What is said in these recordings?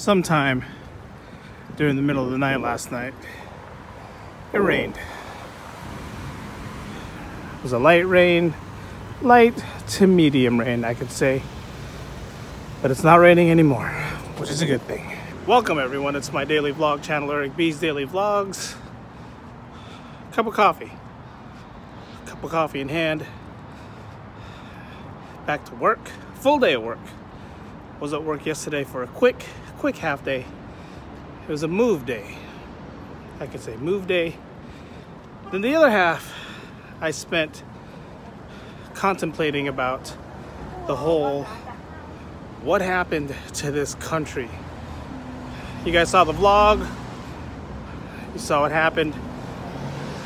sometime during the middle of the night last night. It rained. It was a light rain, light to medium rain, I could say. But it's not raining anymore, which is a good thing. Welcome everyone, it's my daily vlog channel, Eric B's Daily Vlogs. Cup of coffee in hand. Back to work, full day of work. Was at work yesterday for a quick half day. It was a move day. I could say move day. Then the other half, I spent contemplating about the whole what happened to this country. You guys saw the vlog. You saw what happened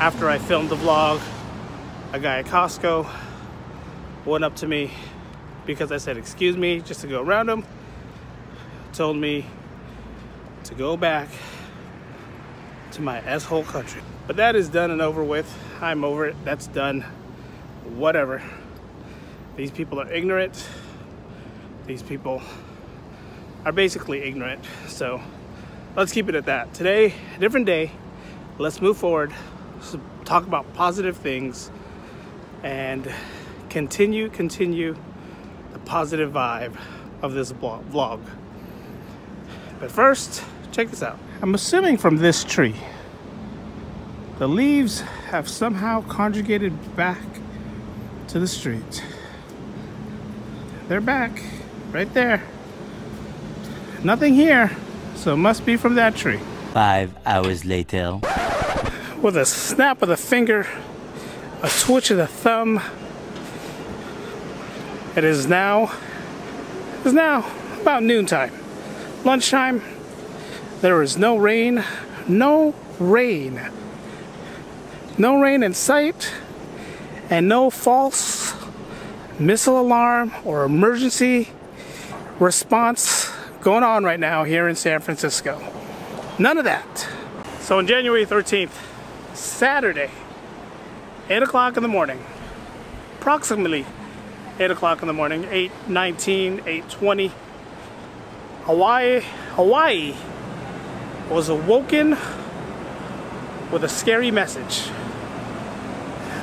after I filmed the vlog. A guy at Costco went up to me because I said, "Excuse me," just to go around him. Told me to go back to my asshole country. But that is done and over with. I'm over it. That's done. Whatever. These people are ignorant. These people are basically ignorant. So let's keep it at that. Today, a different day. Let's move forward. Let's talk about positive things and continue the positive vibe of this vlog. But first, check this out. I'm assuming from this tree, the leaves have somehow conjugated back to the street. They're back, right there. Nothing here, so it must be from that tree. 5 hours later. With a snap of the finger, a twitch of the thumb, it is now, about noontime, lunchtime. There is no rain, no rain in sight, and no false missile alarm or emergency response going on right now here in San Francisco. None of that. So on January 13th, Saturday, 8 o'clock in the morning, approximately 8 o'clock in the morning, 8:19, 8:20, Hawaii was awoken with a scary message.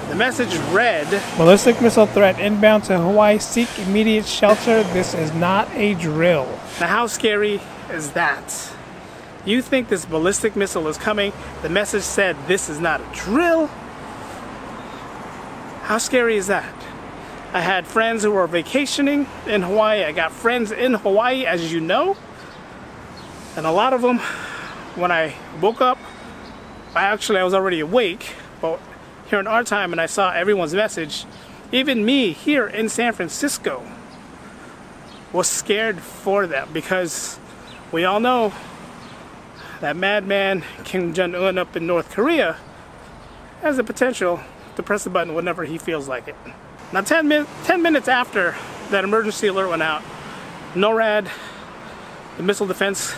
The message read, "Ballistic missile threat inbound to Hawaii. Seek immediate shelter. This is not a drill." Now how scary is that? You think this ballistic missile is coming. The message said this is not a drill. How scary is that? I had friends who were vacationing in Hawaii. I got friends in Hawaii, as you know. And a lot of them, when I woke up, I was already awake, but here in our time, and I saw everyone's message, even me here in San Francisco was scared for them, because we all know that madman Kim Jong-un up in North Korea has the potential to press the button whenever he feels like it. Now 10 minutes after that emergency alert went out, NORAD, the Missile Defense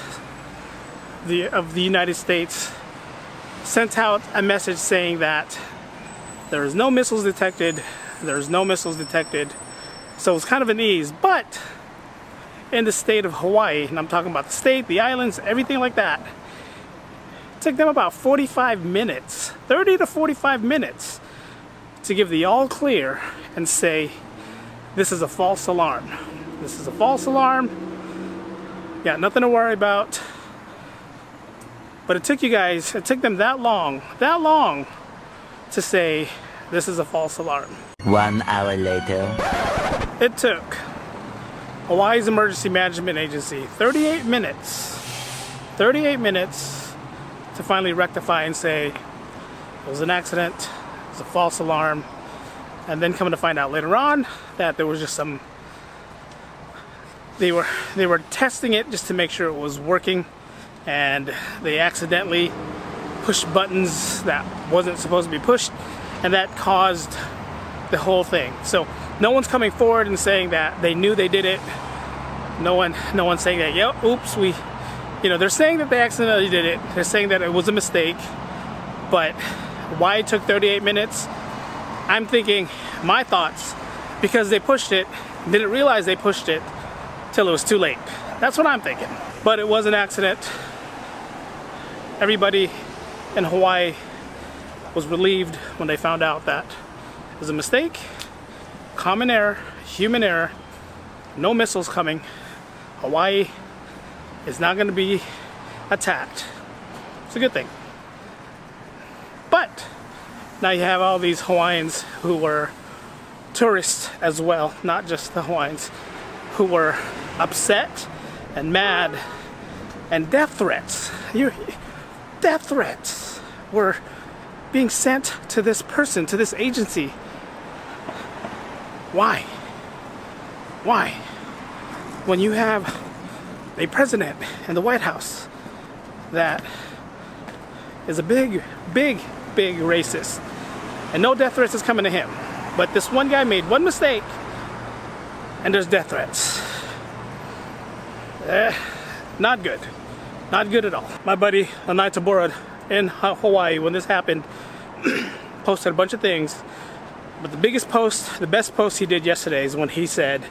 of the United States, sent out a message saying that there is no missiles detected, so it's kind of an ease. But in the state of Hawaii, and I'm talking about the state, the islands, everything like that, it took them about 45 minutes, 30 to 45 minutes to give the all clear and say, this is a false alarm. This is a false alarm. Got nothing to worry about. But it took you guys, it took them that long to say, this is a false alarm. 1 hour later. It took Hawaii's Emergency Management Agency 38 minutes to finally rectify and say, it was an accident, it was a false alarm. And then coming to find out later on that there was just some, they were testing it just to make sure it was working. And they accidentally pushed buttons that wasn't supposed to be pushed, and that caused the whole thing. So no one's coming forward and saying that they knew they did it. No one's saying that, yep, oops, they're saying that they accidentally did it. They're saying that it was a mistake. But why it took 38 minutes? I'm thinking, my thoughts, because they pushed it, didn't realize they pushed it till it was too late. That's what I'm thinking. But it was an accident. Everybody in Hawaii was relieved when they found out that it was a mistake. Common error, human error, no missiles coming. Hawaii is not going to be attacked. It's a good thing. But now you have all these Hawaiians who were tourists as well, not just the Hawaiians, who were upset and mad, and death threats. Death threats were being sent to this person, to this agency. Why? Why? When you have a president in the White House that is a big racist, and no death threats is coming to him, but this one guy made one mistake and there's death threats. Not good. Not good at all. My buddy Anai Tabora in Hawaii, when this happened, posted a bunch of things, but the biggest post, the best post he did yesterday is when he said,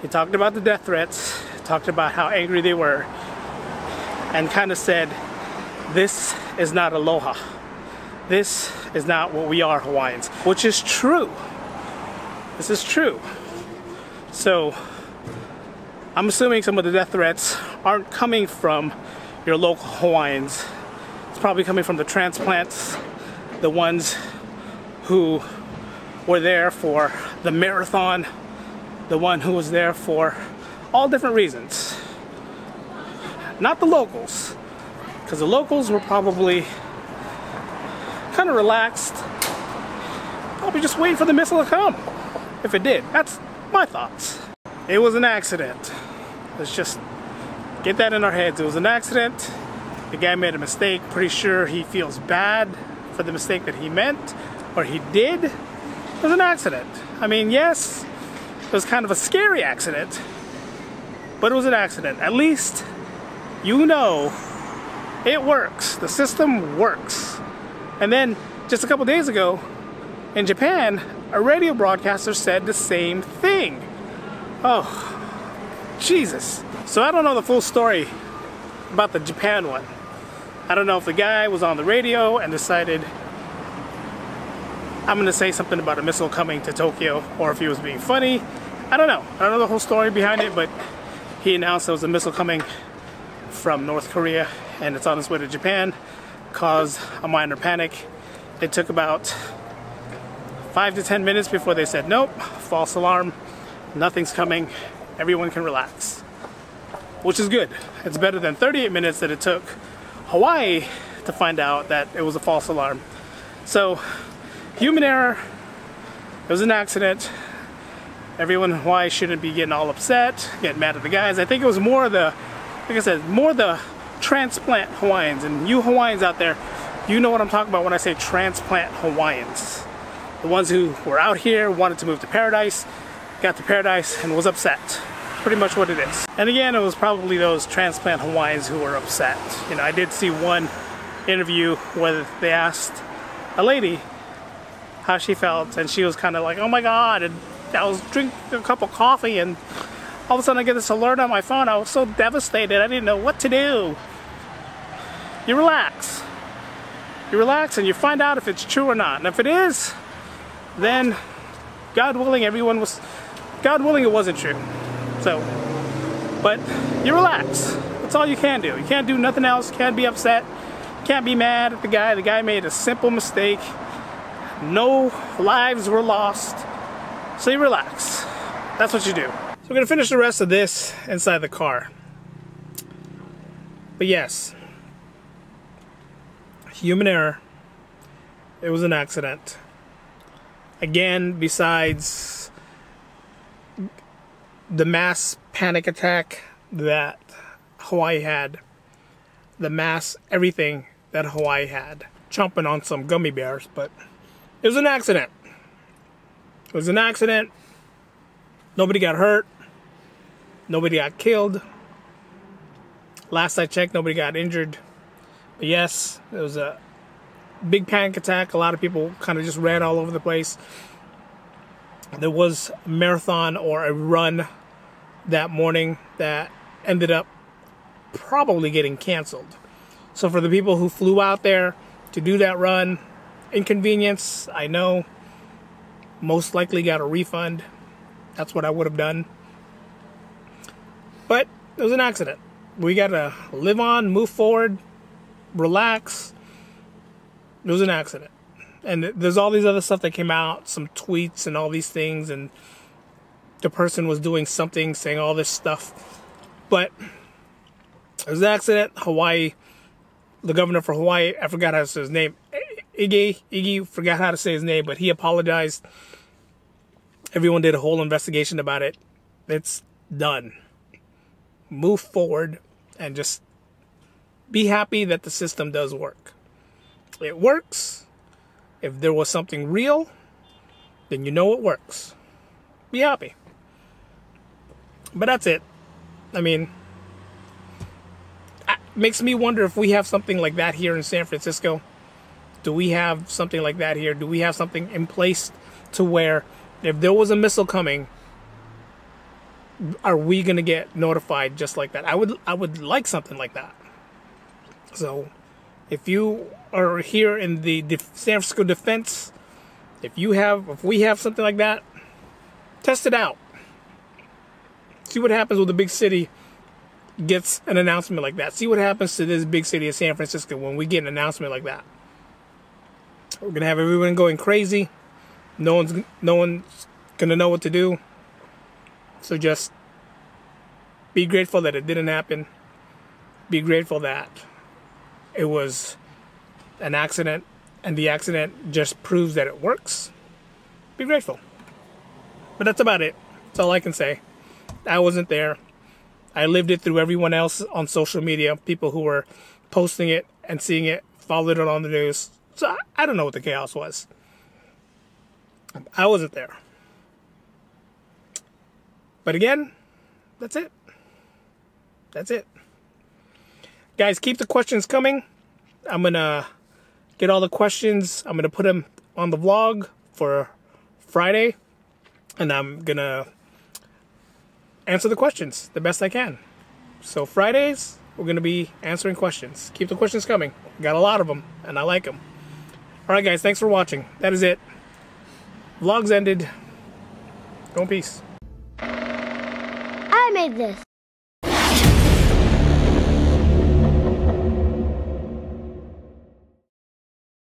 he talked about the death threats, talked about how angry they were, and kind of said, this is not aloha. This is not what we are, Hawaiians, which is true. This is true. So I'm assuming some of the death threats aren't coming from your local Hawaiians. It's probably coming from the transplants, the ones who were there for the marathon, the one who was there for all different reasons. Not the locals, because the locals were probably kind of relaxed, probably just waiting for the missile to come, if it did. That's my thoughts. It was an accident. Let's just get that in our heads. It was an accident. The guy made a mistake. Pretty sure he feels bad for the mistake that he meant, or he did. It was an accident. I mean, yes, it was kind of a scary accident, but it was an accident. At least you know it works. The system works. And then just a couple days ago in Japan, a radio broadcaster said the same thing. Oh, Jesus. So I don't know the full story about the Japan one. I don't know if the guy was on the radio and decided, I'm gonna say something about a missile coming to Tokyo, or if he was being funny. I don't know. I don't know the whole story behind it, but he announced there was a missile coming from North Korea and it's on its way to Japan, caused a minor panic. It took about 5 to 10 minutes before they said, nope, false alarm. Nothing's coming, everyone can relax, which is good. It's better than 38 minutes that it took Hawaii to find out that it was a false alarm. So, human error, it was an accident. Everyone in Hawaii shouldn't be getting all upset, getting mad at the guys. I think it was more the, like I said, more the transplant Hawaiians, and you Hawaiians out there, you know what I'm talking about when I say transplant Hawaiians. The ones who were out here, wanted to move to paradise, got to paradise and was upset. Pretty much what it is. And again, it was probably those transplant Hawaiians who were upset. You know, I did see one interview where they asked a lady how she felt, and she was kind of like, oh my God, and I was drinking a cup of coffee and all of a sudden I get this alert on my phone. I was so devastated, I didn't know what to do. You relax. You relax and you find out if it's true or not. And if it is, then God willing, everyone was, God willing, it wasn't true. So, but you relax. That's all you can do. You can't do nothing else. You can't be upset. You can't be mad at the guy. The guy made a simple mistake. No lives were lost. So you relax. That's what you do. So we're gonna finish the rest of this inside the car. But yes, human error. It was an accident. Again, besides the mass panic attack that Hawaii had, the mass everything that Hawaii had, chomping on some gummy bears, but it was an accident. It was an accident. Nobody got hurt. Nobody got killed. Last I checked, nobody got injured. But yes, it was a big panic attack. A lot of people kind of just ran all over the place. There was a marathon or a run that morning that ended up probably getting canceled. So for the people who flew out there to do that run, inconvenience, I know, most likely got a refund. That's what I would have done. But it was an accident. We got to live on, move forward, relax. It was an accident. And there's all these other stuff that came out, some tweets and all these things, and the person was doing something, saying all this stuff. But it was an accident. Hawaii, the governor for Hawaii, I forgot how to say his name, Ige, forgot how to say his name, but he apologized. Everyone did a whole investigation about it. It's done. Move forward and just be happy that the system does work. It works. If there was something real, then you know it works. Be happy. But that's it. I mean, it makes me wonder if we have something like that here in San Francisco. Do we have something like that here? Do we have something in place to where if there was a missile coming, are we going to get notified just like that? I would like something like that. So if you are here in the San Francisco defense, if we have something like that, test it out. See what happens when the big city gets an announcement like that. See what happens to this big city of San Francisco when we get an announcement like that. We're going to have everyone going crazy. No one's going to know what to do. So just be grateful that it didn't happen. Be grateful that it was an accident, and the accident just proves that it works. Be grateful. But that's about it. That's all I can say. I wasn't there. I lived it through everyone else on social media, people who were posting it and seeing it, followed it on the news. So I don't know what the chaos was. I wasn't there. But again, that's it. That's it. Guys, keep the questions coming. I'm going to get all the questions. I'm going to put them on the vlog for Friday. And I'm going to answer the questions the best I can. So Fridays, we're going to be answering questions. Keep the questions coming. Got a lot of them, and I like them. All right, guys, thanks for watching. That is it. Vlog's ended. Go in peace. I made this.